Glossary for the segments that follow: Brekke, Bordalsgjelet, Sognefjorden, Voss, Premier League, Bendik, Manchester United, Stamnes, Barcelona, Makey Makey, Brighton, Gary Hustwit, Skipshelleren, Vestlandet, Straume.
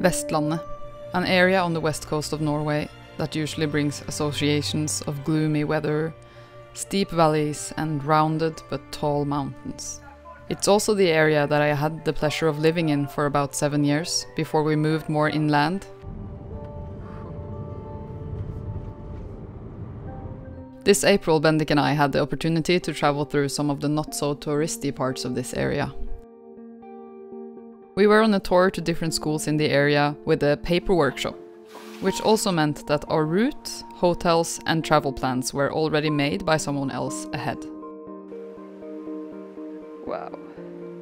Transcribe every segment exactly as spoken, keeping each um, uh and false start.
Vestlandet, an area on the west coast of Norway that usually brings associations of gloomy weather, steep valleys and rounded but tall mountains. It's also the area that I had the pleasure of living in for about seven years before we moved more inland. This April, Bendik and I had the opportunity to travel through some of the not-so-touristy parts of this area. We were on a tour to different schools in the area with a paper workshop, which also meant that our route, hotels and travel plans were already made by someone else ahead. Wow.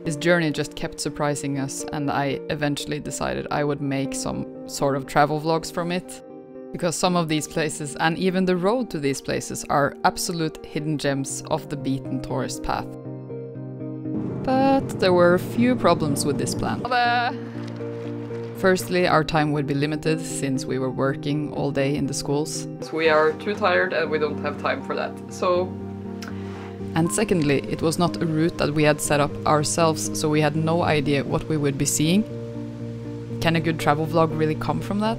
This journey just kept surprising us, and I eventually decided I would make some sort of travel vlogs from it, because some of these places and even the road to these places are absolute hidden gems off the beaten tourist path. But there were a few problems with this plan. Firstly, our time would be limited since we were working all day in the schools. We are too tired and we don't have time for that, so... And secondly, it was not a route that we had set up ourselves, so we had no idea what we would be seeing. Can a good travel vlog really come from that?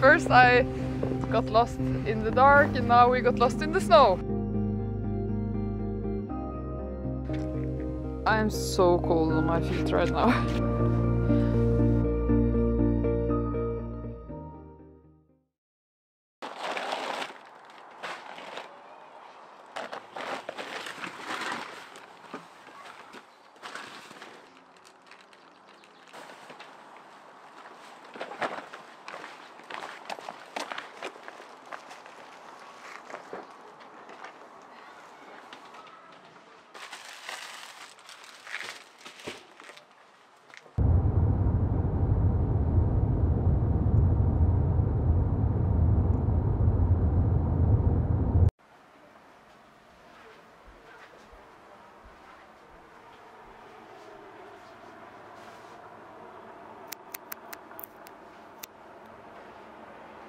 First I got lost in the dark, and now we got lost in the snow. I am so cold on my feet right now.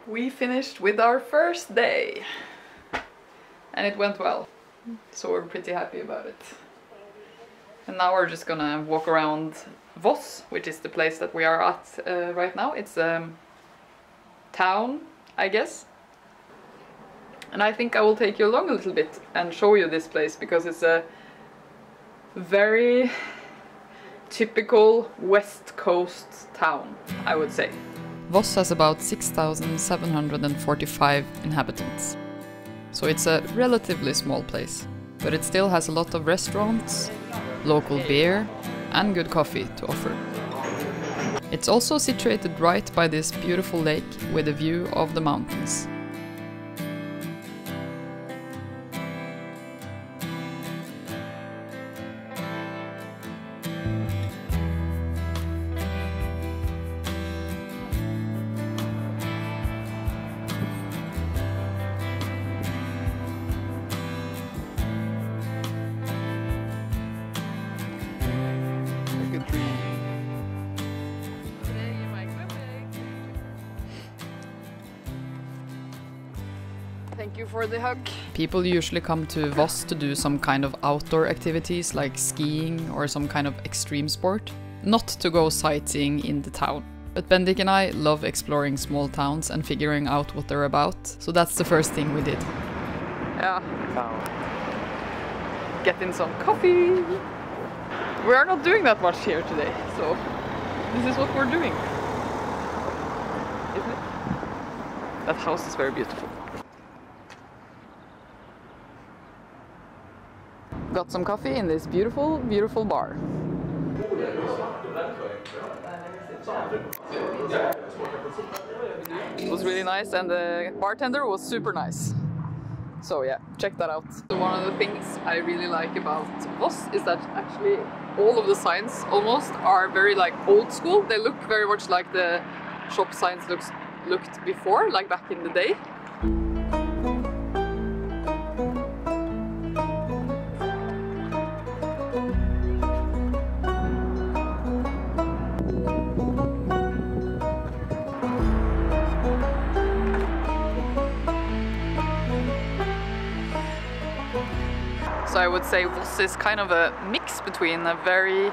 We finished with our first day, and it went well, so we're pretty happy about it. And now we're just gonna walk around Voss, which is the place that we are at uh, right now. It's a um, town, I guess. And I think I will take you along a little bit and show you this place, because it's a very typical West Coast town, I would say. Voss has about six thousand seven hundred forty-five inhabitants, so it's a relatively small place, but it still has a lot of restaurants, local beer and good coffee to offer. It's also situated right by this beautiful lake with a view of the mountains. Thank you for the hug. People usually come to Voss to do some kind of outdoor activities like skiing or some kind of extreme sport, not to go sightseeing in the town. But Bendik and I love exploring small towns and figuring out what they're about, so that's the first thing we did. Yeah. Get in some coffee. We are not doing that much here today, so this is what we're doing. Isn't it? That house is very beautiful. Got some coffee in this beautiful, beautiful bar. It was really nice, and the bartender was super nice. So yeah, check that out. So one of the things I really like about Voss is that actually all of the signs almost are very like old school. They look very much like the shop signs looks, looked before, like back in the day. So I would say Voss is kind of a mix between a very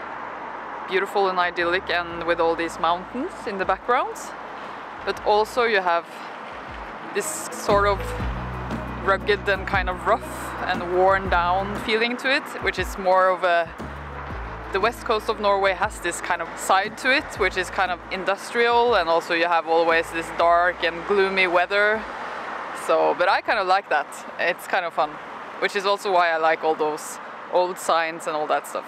beautiful and idyllic and with all these mountains in the background, but also you have this sort of rugged and kind of rough and worn down feeling to it, which is more of a... The west coast of Norway has this kind of side to it, which is kind of industrial, and also you have always this dark and gloomy weather. So, but I kind of like that. It's kind of fun, which is also why I like all those old signs and all that stuff.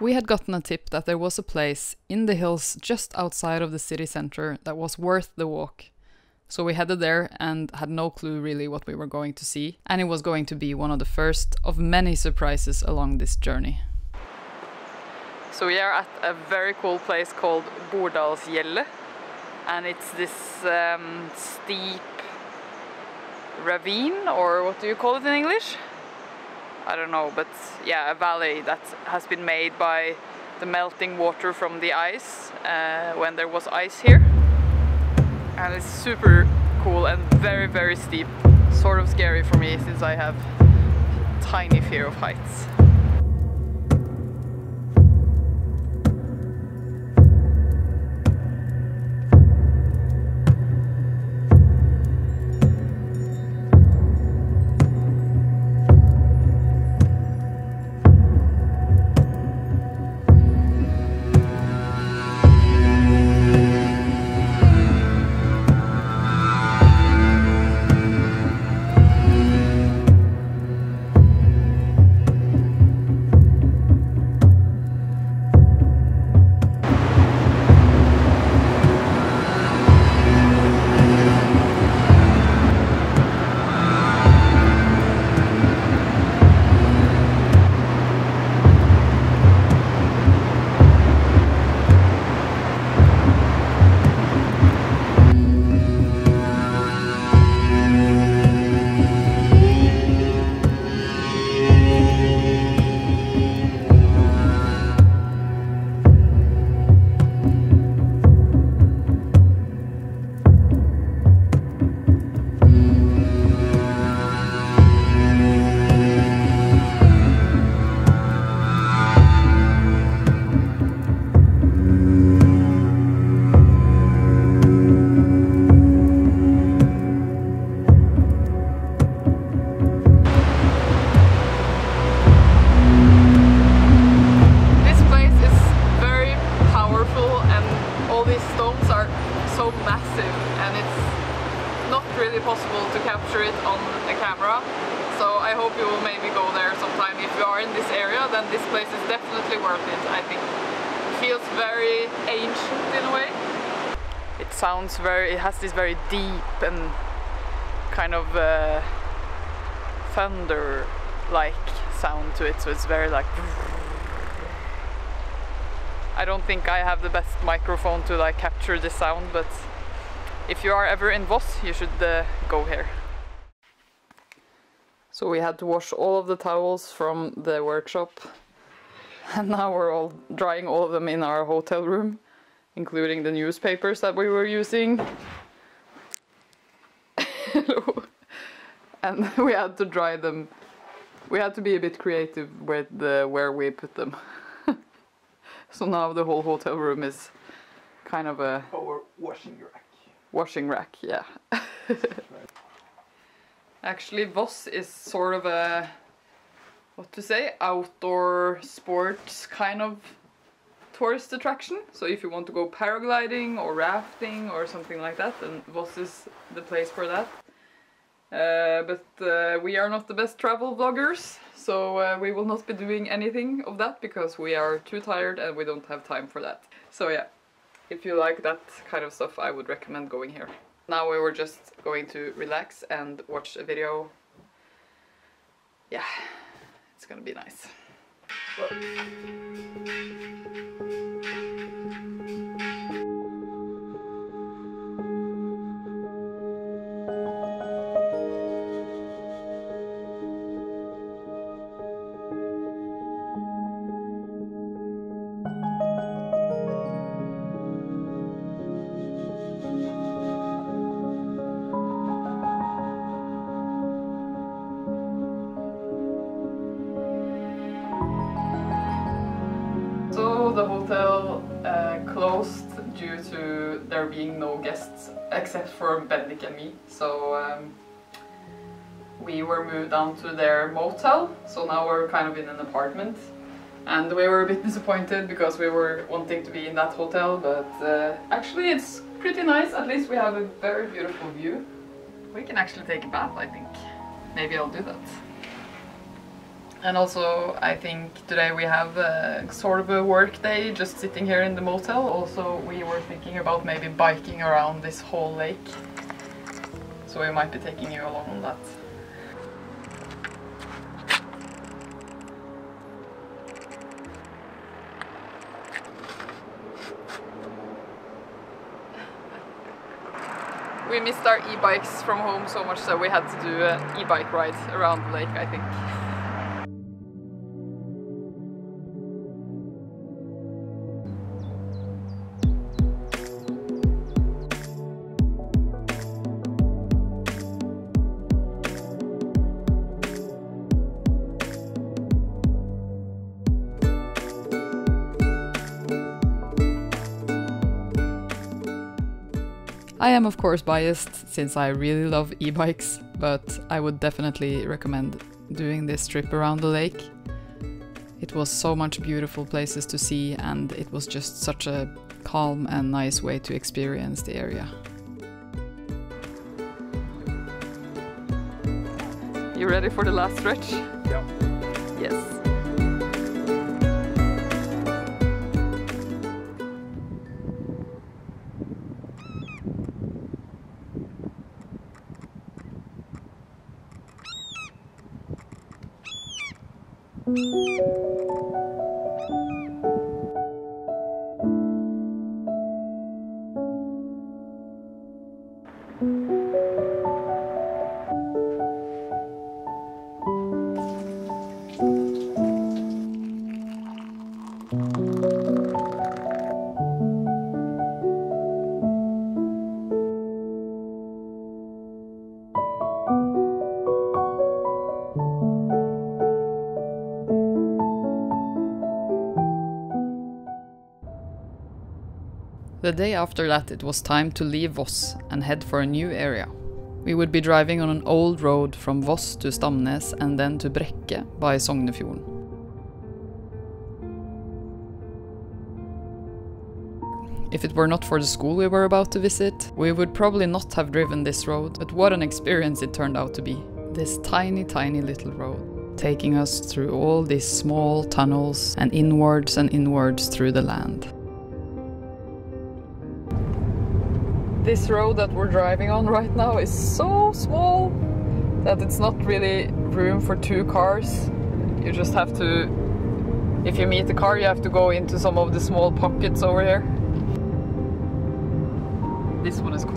We had gotten a tip that there was a place in the hills just outside of the city center that was worth the walk. So we headed there and had no clue really what we were going to see, and it was going to be one of the first of many surprises along this journey. So we are at a very cool place called Bordalsgjelet, and it's this um, steep ravine, or what do you call it in English? I don't know, but yeah, a valley that has been made by the melting water from the ice uh, when there was ice here. And it's super cool and very, very steep. Sort of scary for me since I have a tiny fear of heights. Very, it has this very deep and kind of uh, thunder-like sound to it, so it's very like... I don't think I have the best microphone to like capture the sound, but if you are ever in Voss, you should uh, go here. So we had to wash all of the towels from the workshop, and now we're all drying all of them in our hotel room, including the newspapers that we were using. And we had to dry them. We had to be a bit creative with the, where we put them. So now the whole hotel room is kind of a... Our washing rack. Washing rack, yeah. Actually, Voss is sort of a, what to say, outdoor sports kind of tourist attraction, so if you want to go paragliding or rafting or something like that, then Voss is the place for that. Uh, but uh, we are not the best travel vloggers, so uh, we will not be doing anything of that because we are too tired and we don't have time for that. So yeah, if you like that kind of stuff, I would recommend going here. Now we were just going to relax and watch a video. Yeah, it's gonna be nice. Whoa. the hotel uh, closed due to there being no guests except for Bendik and me. So um, we were moved down to their motel, so now we're kind of in an apartment. And we were a bit disappointed because we were wanting to be in that hotel, but uh, actually it's pretty nice. At least we have a very beautiful view. We can actually take a bath, I think. Maybe I'll do that. And also, I think today we have a, sort of a work day, just sitting here in the motel. Also, we were thinking about maybe biking around this whole lake. So we might be taking you along on that. We missed our e-bikes from home so much that we had to do an e-bike ride around the lake, I think. I am of course biased, since I really love e-bikes, but I would definitely recommend doing this trip around the lake. It was so much beautiful places to see, and it was just such a calm and nice way to experience the area. You ready for the last stretch? Yeah. Yes. The day after that, it was time to leave Voss and head for a new area. We would be driving on an old road from Voss to Stamnes and then to Brekke by Sognefjorden. If it were not for the school we were about to visit, we would probably not have driven this road, but what an experience it turned out to be. This tiny, tiny little road, taking us through all these small tunnels and inwards and inwards through the land. This road that we're driving on right now is so small that it's not really room for two cars. You just have to, if you meet a car, you have to go into some of the small pockets over here. This one is cool.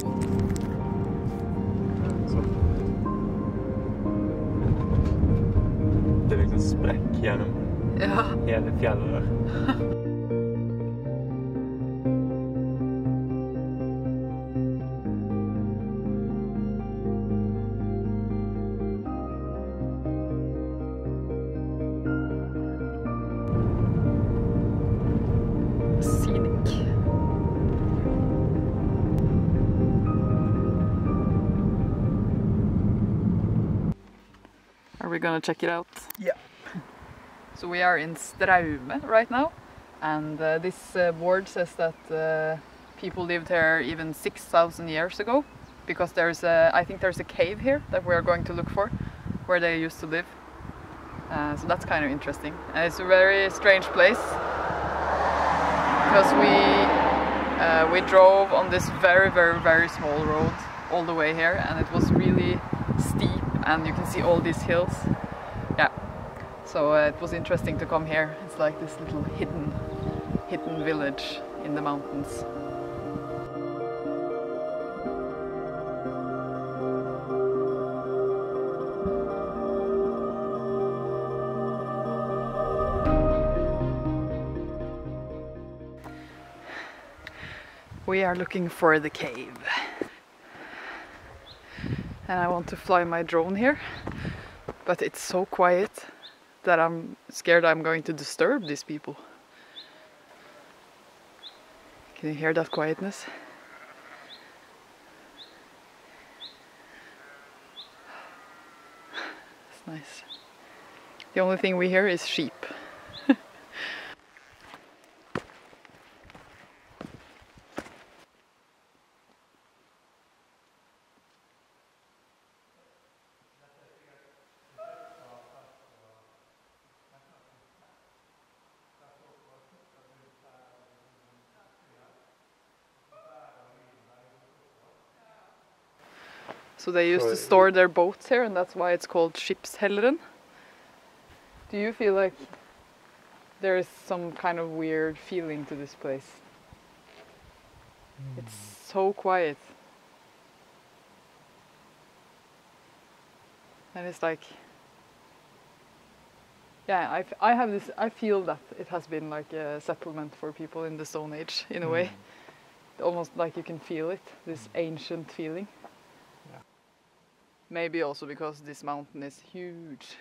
Det är liksom spräck genom hela fjället där. We're gonna check it out. Yeah. So we are in Straume right now, and uh, this uh, board says that uh, people lived here even six thousand years ago, because there's a, I think there's a cave here that we are going to look for, where they used to live. Uh, so that's kind of interesting. And it's a very strange place, because we uh, we drove on this very, very, very small road all the way here, and it was really steep. And you can see all these hills. Yeah, so uh, it was interesting to come here. It's like this little hidden, hidden village in the mountains. We are looking for the cave. And I want to fly my drone here, but it's so quiet that I'm scared I'm going to disturb these people. Can you hear that quietness? It's nice. The only thing we hear is sheep. So they used so to store their boats here, and that's why it's called Skipshelleren. Do you feel like there is some kind of weird feeling to this place? Mm. It's so quiet. And it's like... Yeah, I've, I have this... I feel that it has been like a settlement for people in the Stone Age, in a mm. way. Almost like you can feel it, this ancient feeling. Maybe also because this mountain is huge.